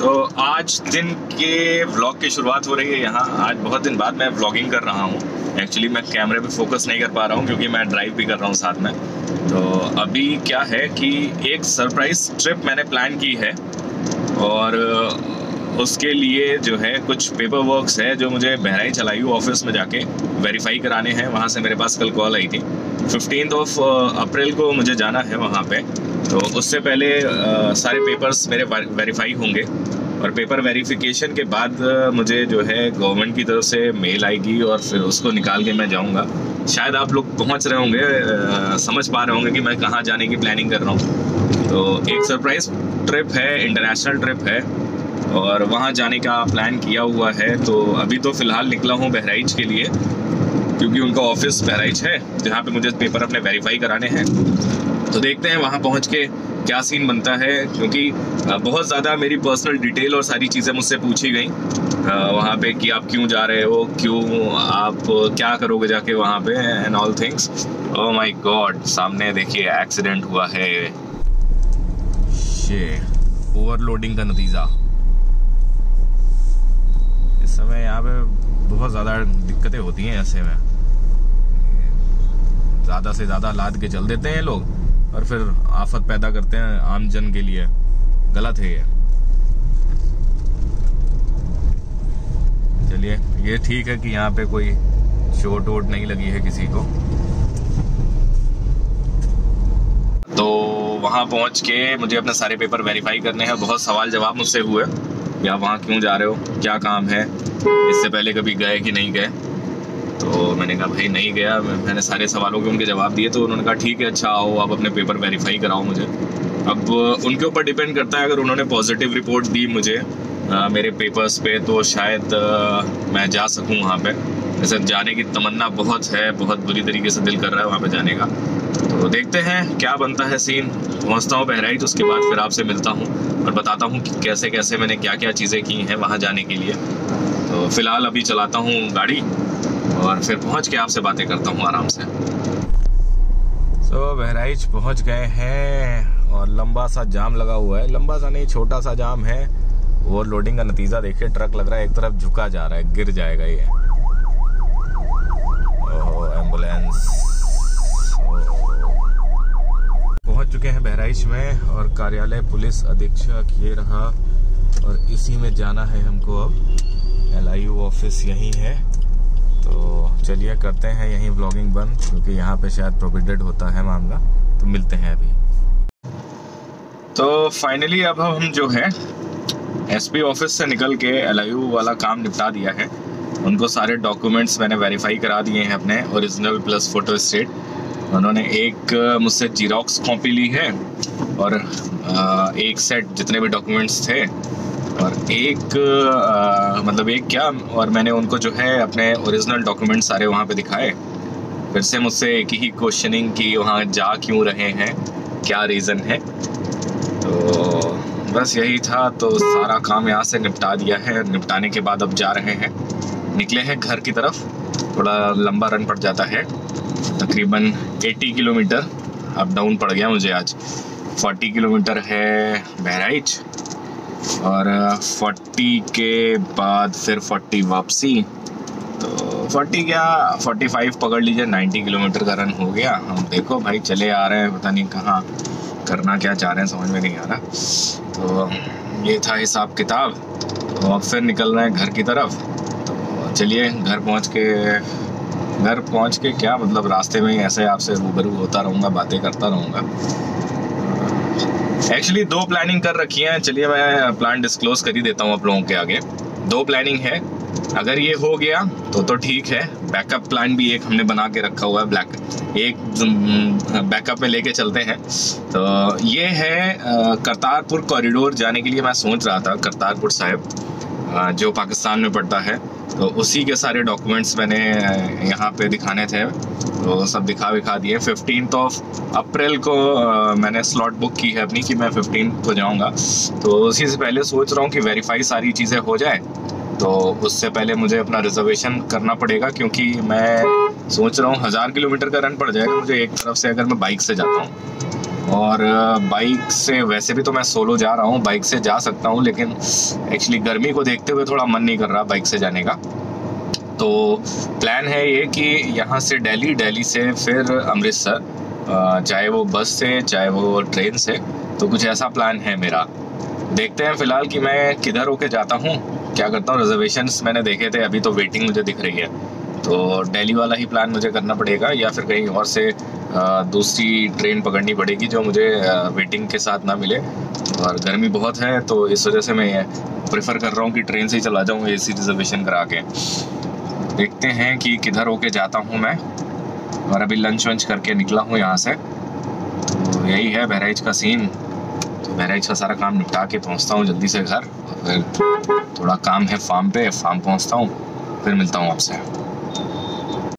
तो आज दिन के व्लॉग की शुरुआत हो रही है यहाँ। आज बहुत दिन बाद मैं व्लॉगिंग कर रहा हूँ। एक्चुअली मैं कैमरे पे फोकस नहीं कर पा रहा हूँ क्योंकि मैं ड्राइव भी कर रहा हूँ साथ में। तो अभी क्या है कि एक सरप्राइज़ ट्रिप मैंने प्लान की है और उसके लिए जो है कुछ पेपर वर्क्स है जो मुझे बहराइच एलआईयू ऑफिस में जाके वेरीफाई कराने हैं। वहाँ से मेरे पास कल कॉल आई थी, 15 अप्रैल को मुझे जाना है वहाँ पे। तो उससे पहले सारे पेपर्स मेरे वेरीफाई होंगे और पेपर वेरिफिकेशन के बाद मुझे जो है गवर्नमेंट की तरफ से मेल आएगी और फिर उसको निकाल के मैं जाऊँगा। शायद आप लोग पहुँच रहे होंगे, समझ पा रहे होंगे कि मैं कहाँ जाने की प्लानिंग कर रहा हूँ। तो एक सरप्राइज़ ट्रिप है, इंटरनेशनल ट्रिप है और वहाँ जाने का प्लान किया हुआ है। तो अभी तो फ़िलहाल निकला हूँ बहराइच के लिए क्योंकि उनका ऑफिस बहराइच है जहाँ पे मुझे पेपर अपने वेरीफाई कराने हैं। तो देखते हैं वहाँ पहुँच के क्या सीन बनता है, क्योंकि बहुत ज़्यादा मेरी पर्सनल डिटेल और सारी चीज़ें मुझसे पूछी गई वहाँ पे कि आप क्यों जा रहे हो, क्यों आप क्या करोगे जाके वहाँ पे and all things. Oh my god, सामने देखिए एक्सीडेंट हुआ है। शिट, ओवरलोडिंग का नतीजा। इस समय यहाँ पे बहुत ज़्यादा दिक्कतें होती हैं, ऐसे में ज़्यादा से ज़्यादा लाद के चल देते हैं लोग और फिर आफत पैदा करते हैं आम जन के लिए। गलत है ये। चलिए, ये ठीक है कि यहाँ पे कोई चोट वोट नहीं लगी है किसी को। तो वहाँ पहुँच के मुझे अपने सारे पेपर वेरीफाई करने हैं। बहुत सवाल जवाब मुझसे हुए कि आप वहाँ क्यों जा रहे हो, क्या काम है, इससे पहले कभी गए कि नहीं गए। तो मैंने कहा भाई नहीं गया। मैंने सारे सवालों के उनके जवाब दिए। तो उन्होंने कहा ठीक है, अच्छा आओ आप अपने पेपर वेरीफाई कराओ मुझे। अब उनके ऊपर डिपेंड करता है, अगर उन्होंने पॉजिटिव रिपोर्ट दी मुझे मेरे पेपर्स पे तो शायद मैं जा सकूं वहाँ पे। वैसे जाने की तमन्ना बहुत है, बहुत बुरी तरीके से दिल कर रहा है वहाँ पर जाने का। तो देखते हैं क्या बनता है सीन। पहुँचता हूँ बहराइच, उसके बाद फिर आपसे मिलता हूँ और बताता हूँ कि कैसे कैसे मैंने क्या क्या चीज़ें की हैं वहाँ जाने के लिए। तो फ़िलहाल अभी चलाता हूँ गाड़ी और फिर पहुंच के आपसे बातें करता हूं आराम से। बहराइच पहुंच गए हैं और लंबा सा जाम लगा हुआ है। लंबा सा नहीं, छोटा सा जाम है। ओवरलोडिंग का नतीजा देखिए, ट्रक लग रहा है एक तरफ झुका जा रहा है, गिर जाएगा ये। Oh, ambulance. पहुंच चुके हैं बहराइच में और कार्यालय पुलिस अधीक्षक ये रहा और इसी में जाना है हमको। अब एलआईयू ऑफिस यही है। तो चलिए करते हैं यहीं व्लॉगिंग बंद क्योंकि यहाँ पे शायद प्रोहिबिटेड होता है मामला। तो मिलते हैं अभी। तो फाइनली अब हम जो है एसपी ऑफिस से निकल के एलआईयू वाला काम निपटा दिया है। उनको सारे डॉक्यूमेंट्स मैंने वेरीफाई करा दिए हैं अपने, ओरिजिनल प्लस फोटो स्टेट। उन्होंने एक मुझसे जीरोक्स कॉपी ली है और एक सेट जितने भी डॉक्यूमेंट्स थे और एक मतलब एक क्या, और मैंने उनको जो है अपने ओरिजिनल डॉक्यूमेंट सारे वहाँ पे दिखाए। फिर से मुझसे एक ही क्वेश्चनिंग कि वहाँ जा क्यों रहे हैं, क्या रीज़न है। तो बस यही था। तो सारा काम यहाँ से निपटा दिया है। निपटाने के बाद अब जा रहे हैं, निकले हैं घर की तरफ। थोड़ा लंबा रन पड़ जाता है, तकरीबन 80 किलोमीटर अप डाउन पड़ गया मुझे आज। 40 किलोमीटर है बहराइच और 40 के बाद फिर 40 वापसी। तो 40 क्या 45 पकड़ लीजिए, 90 किलोमीटर का रन हो गया। हम देखो भाई चले आ रहे हैं, पता नहीं कहाँ, करना क्या चाह रहे हैं समझ में नहीं आ रहा। तो ये था हिसाब किताब। तो अब फिर निकल रहे हैं घर की तरफ। तो चलिए घर पहुँच के क्या मतलब, रास्ते में ही ऐसे आपसे रूबरू होता रहूँगा, बातें करता रहूँगा। एक्चुअली दो प्लानिंग कर रखी है। चलिए मैं प्लान डिस्क्लोज कर ही देता हूँ आप लोगों के आगे। दो प्लानिंग है, अगर ये हो गया तो ठीक है। बैकअप प्लान भी एक हमने बना के रखा हुआ है, एक बैकअप में लेके चलते हैं। तो ये है करतारपुर कॉरिडोर जाने के लिए मैं सोच रहा था। करतारपुर साहिब जो पाकिस्तान में पड़ता है, तो उसी के सारे डॉक्यूमेंट्स मैंने यहाँ पे दिखाने थे तो सब दिखा दिए। 15 अप्रैल को मैंने स्लॉट बुक की है अपनी कि मैं 15 को जाऊँगा। तो उसी से पहले सोच रहा हूँ कि वेरीफाई सारी चीज़ें हो जाए। तो उससे पहले मुझे अपना रिजर्वेशन करना पड़ेगा क्योंकि मैं सोच रहा हूँ 1000 किलोमीटर का रन पड़ जाएगा मुझे एक तरफ से, अगर मैं बाइक से जाता हूँ। और बाइक से वैसे भी तो मैं सोलो जा रहा हूँ, बाइक से जा सकता हूँ, लेकिन एक्चुअली गर्मी को देखते हुए थोड़ा मन नहीं कर रहा बाइक से जाने का। तो प्लान है ये कि यहाँ से दिल्ली, दिल्ली से फिर अमृतसर, चाहे वो बस से चाहे वो ट्रेन से, तो कुछ ऐसा प्लान है मेरा। देखते हैं फ़िलहाल कि मैं किधर होके जाता हूँ, क्या करता हूँ। रिजर्वेशंस मैंने देखे थे, अभी तो वेटिंग मुझे दिख रही है, तो दिल्ली वाला ही प्लान मुझे करना पड़ेगा या फिर कहीं और से दूसरी ट्रेन पकड़नी पड़ेगी जो मुझे वेटिंग के साथ ना मिले। और गर्मी बहुत है तो इस वजह से मैं प्रेफर कर रहा हूँ कि ट्रेन से ही चला जाऊँ एसी रिजर्वेशन करा के। देखते हैं कि किधर होके जाता हूँ मैं। और अभी लंच वंच करके निकला हूँ यहाँ से, तो यही है बहराइच का सीन। तो बहराइच का सारा काम निपटा के पहुँचता हूँ जल्दी से घर, फिर थोड़ा काम है फार्म पे, फार्म पहुँचता हूँ, फिर मिलता हूँ आपसे।